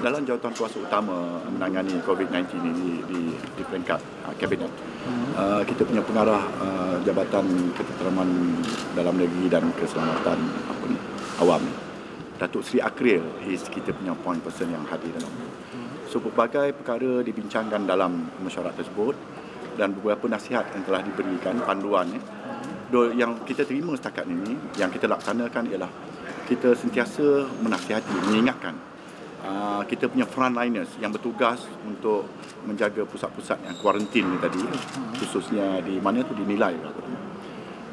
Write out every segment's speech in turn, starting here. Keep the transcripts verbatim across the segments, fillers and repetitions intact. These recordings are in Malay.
Dalam jawatan kuasa utama menangani COVID nineteen ini di, di, di peringkat uh, kabinet, uh, kita punya pengarah uh, Jabatan Ketenteraman Dalam Negeri dan Keselamatan apa ni, Awam, Datuk Sri Akril is kita punya point person yang hadir dalam. So berbagai perkara dibincangkan dalam mesyuarat tersebut dan beberapa nasihat yang telah diberikan, panduan eh. yang kita terima setakat ini, yang kita laksanakan ialah kita sentiasa menasihati, mengingatkan Uh, kita punya frontliners yang bertugas untuk menjaga pusat-pusat yang kuarantin ni tadi, khususnya di mana tu dinilai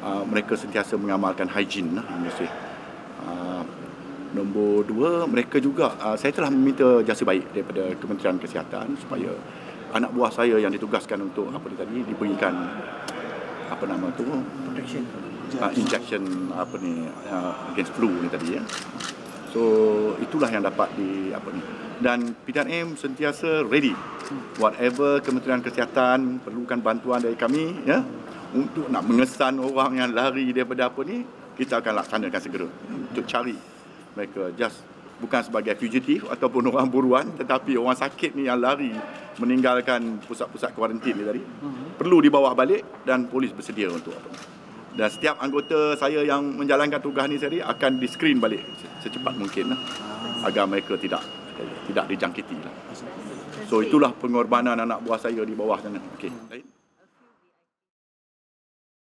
uh, mereka sentiasa mengamalkan hijin lah, mesti. Uh, nombor dua, mereka juga uh, saya telah meminta jasa baik daripada Kementerian Kesihatan supaya anak buah saya yang ditugaskan untuk apa ni tadi diberikan apa nama tu protection uh, injection apa ni uh, against flu ni tadi ya. So itulah yang dapat di apa ni, dan P D R M sentiasa ready whatever Kementerian Kesihatan perlukan bantuan dari kami ya, untuk nak mengesan orang yang lari daripada apa ni, kita akan laksanakan segera untuk cari mereka, just bukan sebagai fugitif ataupun orang buruan, tetapi orang sakit ni yang lari meninggalkan pusat-pusat kuarantin ni tadi perlu dibawa balik dan polis bersedia untuk apa ni. Dan setiap anggota saya yang menjalankan tugas ni sendiri akan di-screen balik secepat mungkin lah, agar mereka tidak tidak dijangkiti lah. So itulah pengorbanan anak buah saya di bawah sana. Okey.